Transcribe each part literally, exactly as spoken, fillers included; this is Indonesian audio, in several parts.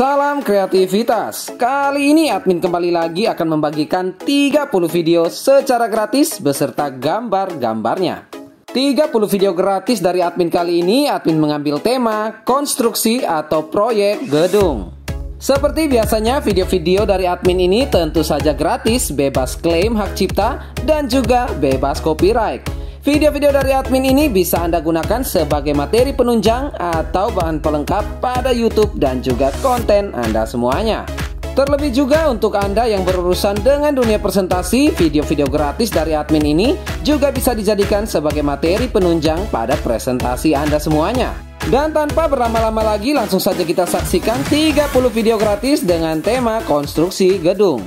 Salam kreativitas. Kali ini admin kembali lagi akan membagikan tiga puluh video secara gratis beserta gambar-gambarnya. tiga puluh video gratis dari admin kali ini, admin mengambil tema konstruksi atau proyek gedung. Seperti biasanya, video-video dari admin ini tentu saja gratis, bebas klaim hak cipta dan juga bebas copyright. Video-video dari admin ini bisa Anda gunakan sebagai materi penunjang atau bahan pelengkap pada YouTube dan juga konten Anda semuanya. Terlebih juga untuk Anda yang berurusan dengan dunia presentasi, video-video gratis dari admin ini juga bisa dijadikan sebagai materi penunjang pada presentasi Anda semuanya. Dan tanpa berlama-lama lagi, langsung saja kita saksikan tiga puluh video gratis dengan tema konstruksi gedung.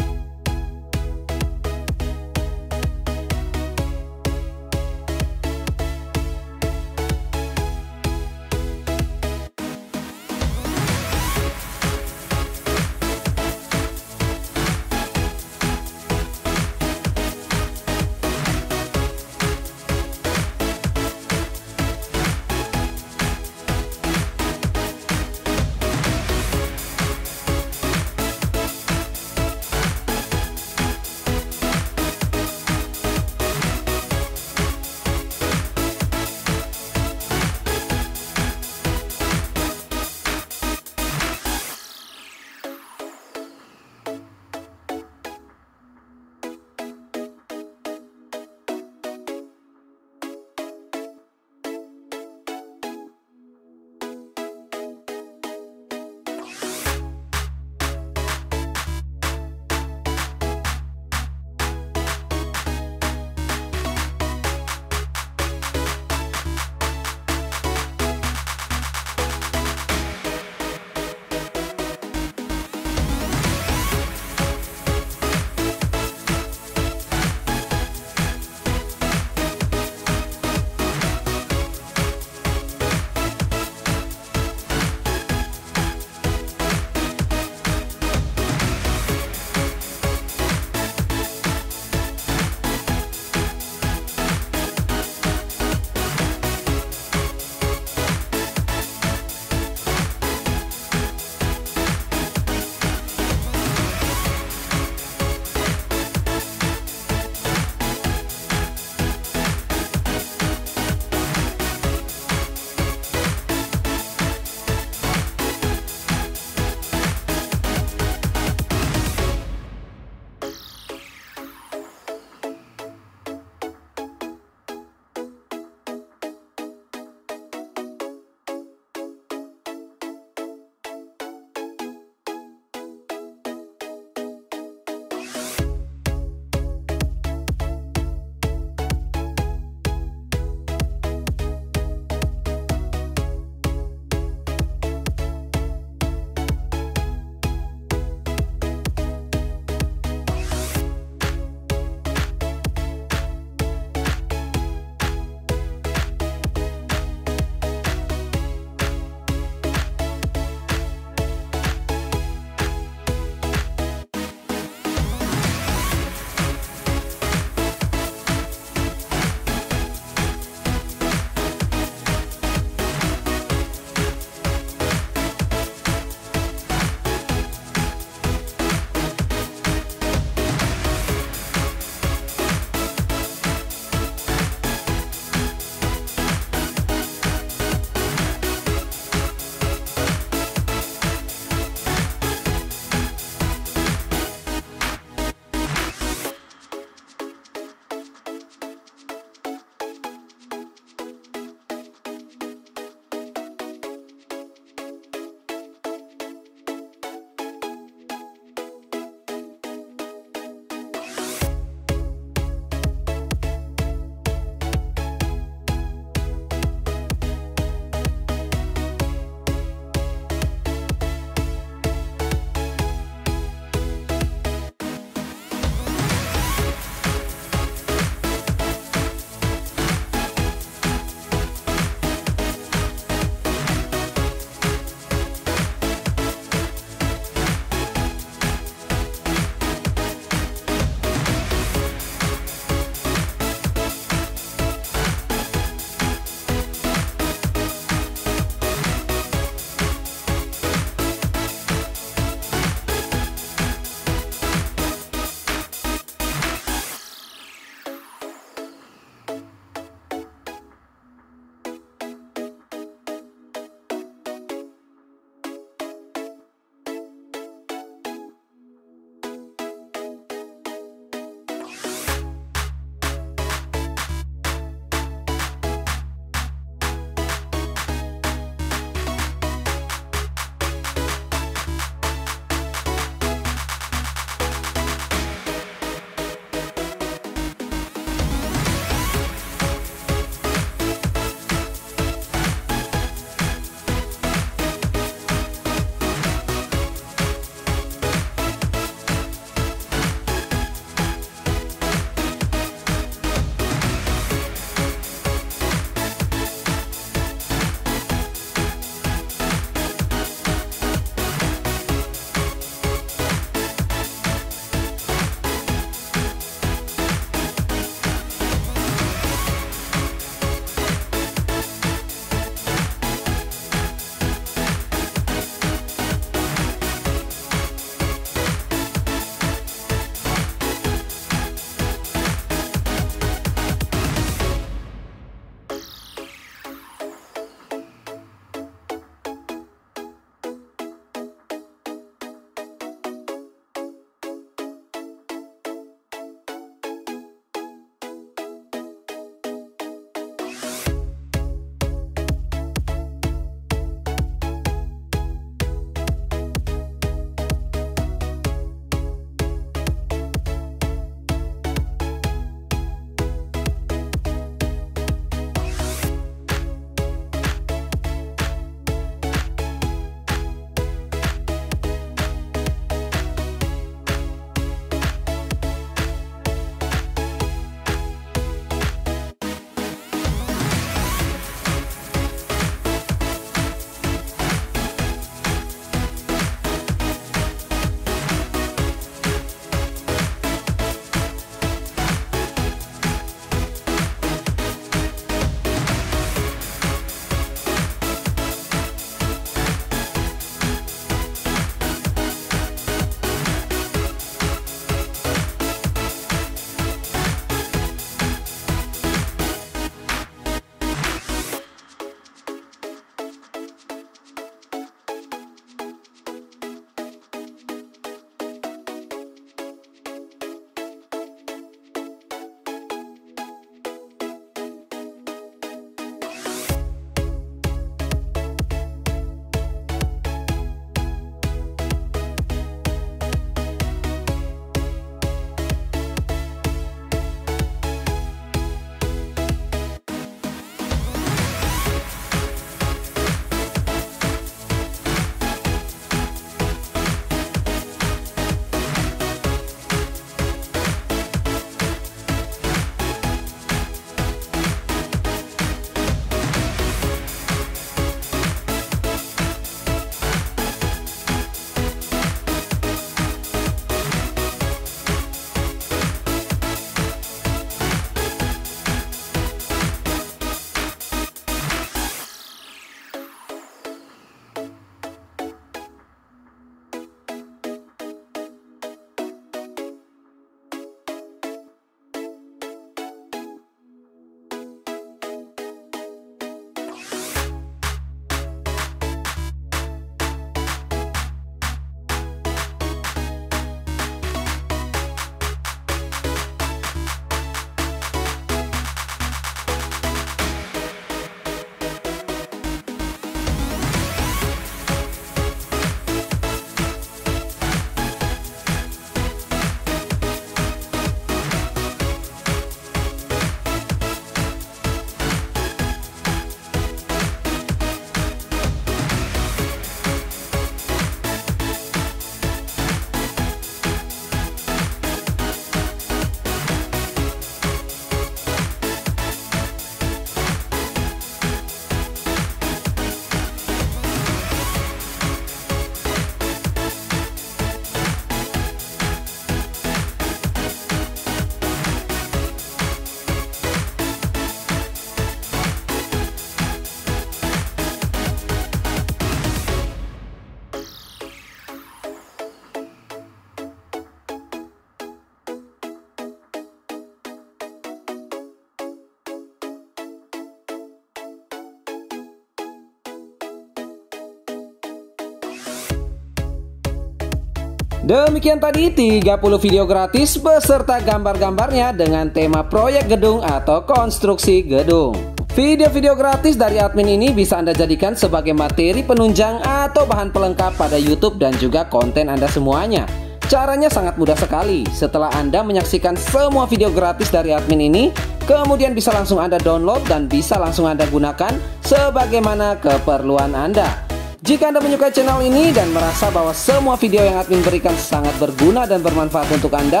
Demikian tadi tiga puluh video gratis beserta gambar-gambarnya dengan tema proyek gedung atau konstruksi gedung. Video-video gratis dari admin ini bisa Anda jadikan sebagai materi penunjang atau bahan pelengkap pada YouTube dan juga konten Anda semuanya. Caranya sangat mudah sekali. Setelah Anda menyaksikan semua video gratis dari admin ini, kemudian bisa langsung Anda download dan bisa langsung Anda gunakan sebagaimana keperluan Anda. Jika Anda menyukai channel ini dan merasa bahwa semua video yang admin berikan sangat berguna dan bermanfaat untuk Anda,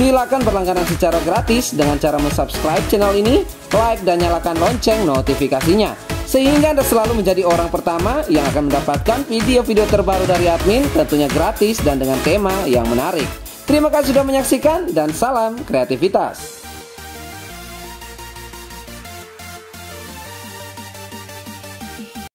silakan berlangganan secara gratis dengan cara mensubscribe channel ini, like dan nyalakan lonceng notifikasinya, sehingga Anda selalu menjadi orang pertama yang akan mendapatkan video-video terbaru dari admin, tentunya gratis dan dengan tema yang menarik. Terima kasih sudah menyaksikan dan salam kreativitas.